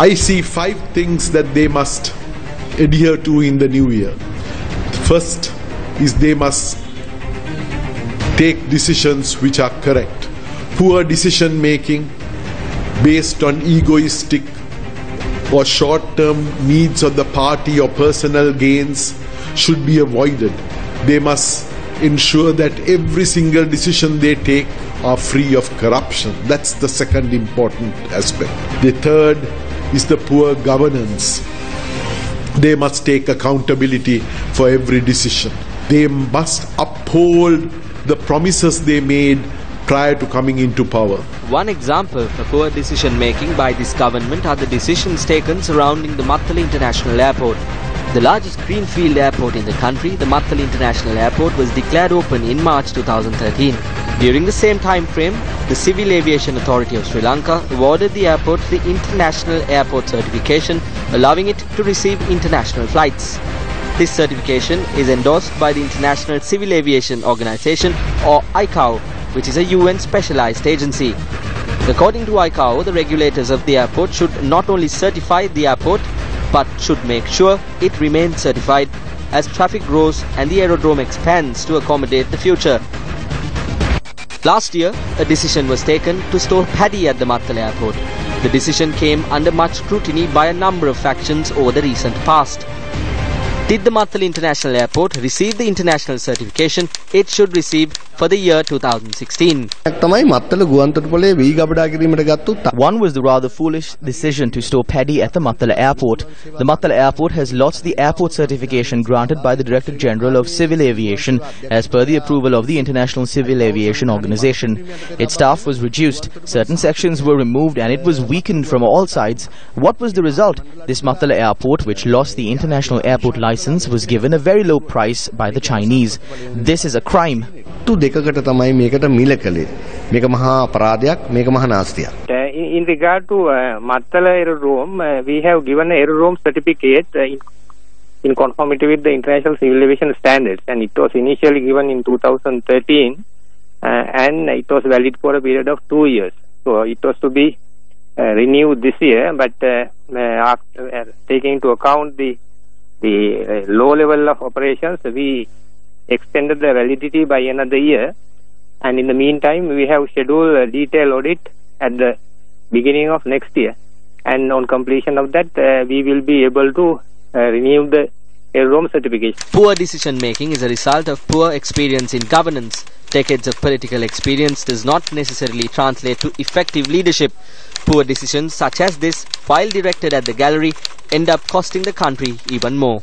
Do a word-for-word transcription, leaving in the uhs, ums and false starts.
I see five things that they must adhere to in the new year. First is they must take decisions which are correct. Poor decision making based on egoistic or short-term needs of the party or personal gains should be avoided. They must ensure that every single decision they take are free of corruption. That's the second important aspect. The third is the poor governance. They must take accountability for every decision. They must uphold the promises they made prior to coming into power. One example for poor decision making by this government are the decisions taken surrounding the Mattala International Airport. The largest greenfield airport in the country, the Mattala International Airport was declared open in March two thousand thirteen. During the same time frame, the Civil Aviation Authority of Sri Lanka awarded the airport the International Airport Certification, allowing it to receive international flights. This certification is endorsed by the International Civil Aviation Organization, or I C A O, which is a U N specialized agency. According to I C A O, the regulators of the airport should not only certify the airport, but should make sure it remains certified as traffic grows and the aerodrome expands to accommodate the future. Last year, a decision was taken to store paddy at the Mattala Airport. The decision came under much scrutiny by a number of factions over the recent past. Did the Mattala International Airport receive the international certification it should receive for the year two thousand sixteen? One was the rather foolish decision to store paddy at the Mattala Airport. The Mattala Airport has lost the airport certification granted by the Director General of Civil Aviation as per the approval of the International Civil Aviation Organization. Its staff was reduced, certain sections were removed, and it was weakened from all sides. What was the result? This Mattala Airport, which lost the international airport license, was given a very low price by the Chinese. This is a crime. In regard to uh, Mattala Aerodrome, uh, we have given an aerodrome certificate uh, in, in conformity with the International Civil Aviation Standards, and it was initially given in two thousand thirteen uh, and it was valid for a period of two years. So it was to be uh, renewed this year, but uh, uh, after uh, taking into account the the uh, low level of operations, we extended the validity by another year, and in the meantime we have scheduled a detailed audit at the beginning of next year, and on completion of that uh, we will be able to uh, renew the aerodrome certification. Poor decision making is a result of poor experience in governance. Decades of political experience does not necessarily translate to effective leadership. Poor decisions such as this, while directed at the gallery, end up costing the country even more.